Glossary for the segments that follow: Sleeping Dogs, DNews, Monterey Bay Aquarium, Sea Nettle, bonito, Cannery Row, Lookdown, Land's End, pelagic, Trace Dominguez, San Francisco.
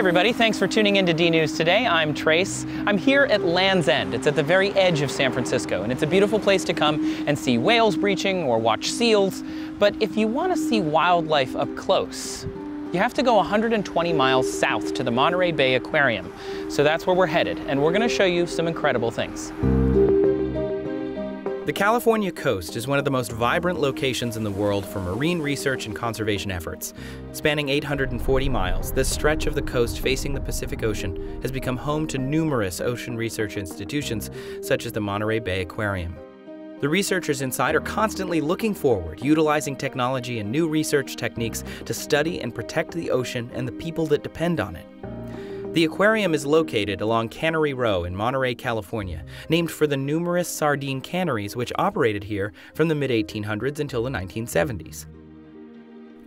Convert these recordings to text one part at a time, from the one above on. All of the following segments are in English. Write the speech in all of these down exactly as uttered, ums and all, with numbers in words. everybody, thanks for tuning in to DNews today. I'm Trace. I'm here at Land's End. It's at the very edge of San Francisco, and it's a beautiful place to come and see whales breaching or watch seals. But if you want to see wildlife up close, you have to go one hundred twenty miles south to the Monterey Bay Aquarium. So that's where we're headed, and we're going to show you some incredible things. The California coast is one of the most vibrant locations in the world for marine research and conservation efforts. Spanning eight hundred forty miles, this stretch of the coast facing the Pacific Ocean has become home to numerous ocean research institutions, such as the Monterey Bay Aquarium. The researchers inside are constantly looking forward, utilizing technology and new research techniques to study and protect the ocean and the people that depend on it. The aquarium is located along Cannery Row in Monterey, California, named for the numerous sardine canneries which operated here from the mid eighteen hundreds until the nineteen seventies.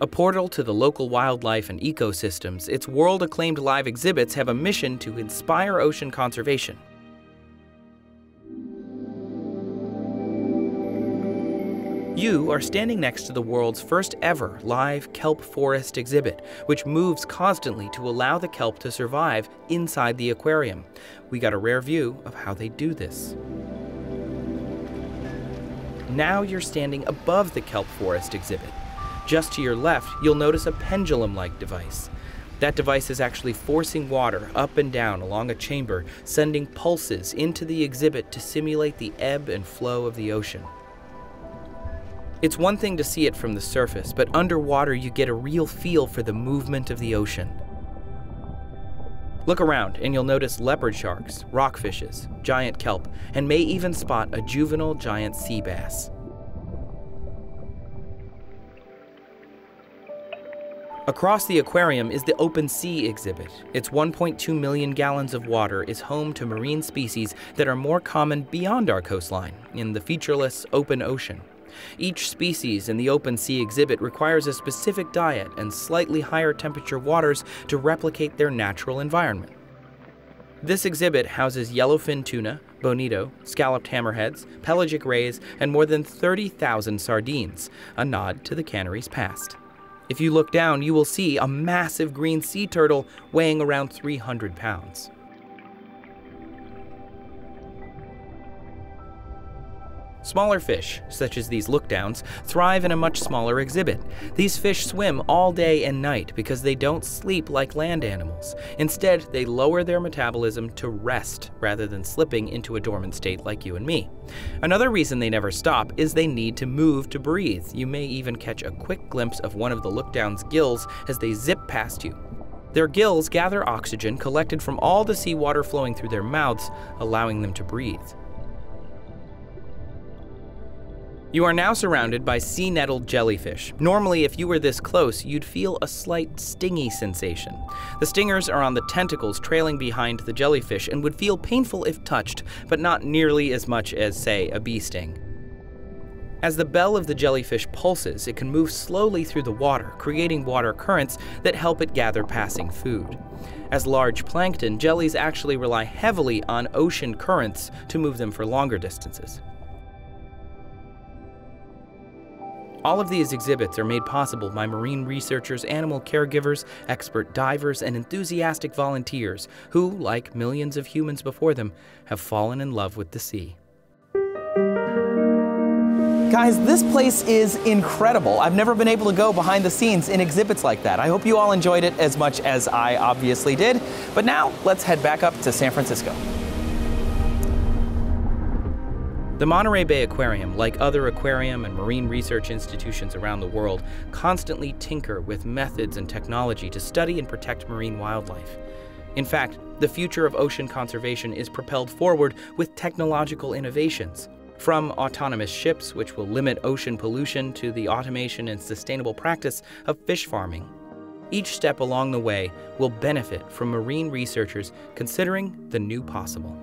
A portal to the local wildlife and ecosystems, its world-acclaimed live exhibits have a mission to inspire ocean conservation. You are standing next to the world's first ever live kelp forest exhibit, which moves constantly to allow the kelp to survive inside the aquarium. We got a rare view of how they do this. Now you're standing above the kelp forest exhibit. Just to your left, you'll notice a pendulum-like device. That device is actually forcing water up and down along a chamber, sending pulses into the exhibit to simulate the ebb and flow of the ocean. It's one thing to see it from the surface, but underwater you get a real feel for the movement of the ocean. Look around and you'll notice leopard sharks, rockfishes, giant kelp, and may even spot a juvenile giant sea bass. Across the aquarium is the open sea exhibit. Its one point two million gallons of water is home to marine species that are more common beyond our coastline, in the featureless open ocean. Each species in the open sea exhibit requires a specific diet and slightly higher temperature waters to replicate their natural environment. This exhibit houses yellowfin tuna, bonito, scalloped hammerheads, pelagic rays, and more than thirty thousand sardines, a nod to the cannery's past. If you look down, you will see a massive green sea turtle weighing around three hundred pounds. Smaller fish, such as these lookdowns, thrive in a much smaller exhibit. These fish swim all day and night because they don't sleep like land animals. Instead, they lower their metabolism to rest rather than slipping into a dormant state like you and me. Another reason they never stop is they need to move to breathe. You may even catch a quick glimpse of one of the lookdown's gills as they zip past you. Their gills gather oxygen collected from all the seawater flowing through their mouths, allowing them to breathe. You are now surrounded by sea nettle jellyfish. Normally, if you were this close, you'd feel a slight stingy sensation. The stingers are on the tentacles trailing behind the jellyfish and would feel painful if touched, but not nearly as much as, say, a bee sting. As the bell of the jellyfish pulses, it can move slowly through the water, creating water currents that help it gather passing food. As large plankton, jellies actually rely heavily on ocean currents to move them for longer distances. All of these exhibits are made possible by marine researchers, animal caregivers, expert divers, and enthusiastic volunteers who, like millions of humans before them, have fallen in love with the sea. Guys, this place is incredible. I've never been able to go behind the scenes in exhibits like that. I hope you all enjoyed it as much as I obviously did. But now, let's head back up to San Francisco. The Monterey Bay Aquarium, like other aquarium and marine research institutions around the world, constantly tinker with methods and technology to study and protect marine wildlife. In fact, the future of ocean conservation is propelled forward with technological innovations. From autonomous ships, which will limit ocean pollution, to the automation and sustainable practice of fish farming. Each step along the way will benefit from marine researchers considering the new possible.